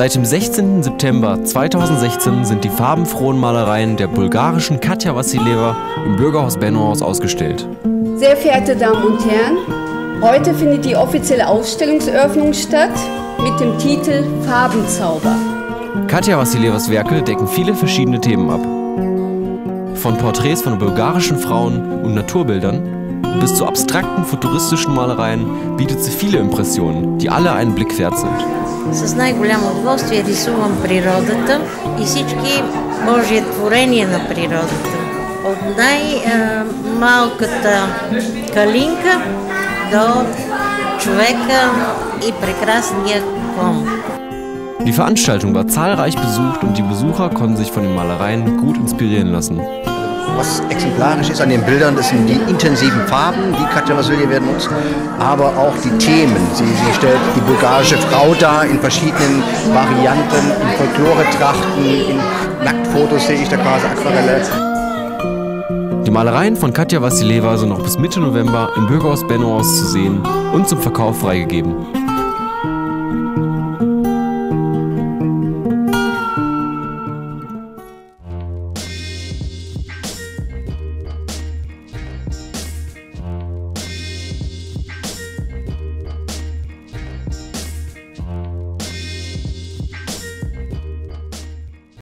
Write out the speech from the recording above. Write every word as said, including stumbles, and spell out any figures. Seit dem sechzehnten September zweitausendsechzehn sind die farbenfrohen Malereien der bulgarischen Katja Vassileva im Bürgerhaus Bennohaus ausgestellt. Sehr verehrte Damen und Herren, heute findet die offizielle Ausstellungseröffnung statt mit dem Titel Farbenzauber. Katja Vassilevas Werke decken viele verschiedene Themen ab. Von Porträts von bulgarischen Frauen und Naturbildern bis zu abstrakten futuristischen Malereien bietet sie viele Impressionen, die alle einen Blick wert sind. С най-голямо удоволствие рисувам природата и всички Божие творения на природата. От най-малката калинка до човека и прекрасния кон. Die Veranstaltung war zahlreich besucht und die Besucher konnten sich von den Malereien gut inspirieren lassen. Was exemplarisch ist an den Bildern, das sind die intensiven Farben, die Katja Vassileva nutzt, aber auch die Themen. Sie, sie stellt die bulgarische Frau dar in verschiedenen Varianten, in Folklore-Trachten, in Nacktfotos sehe ich da quasi Aquarelle. Die Malereien von Katja Vassileva sind noch bis Mitte November im Bürgerhaus Bennohaus zu sehen und zum Verkauf freigegeben.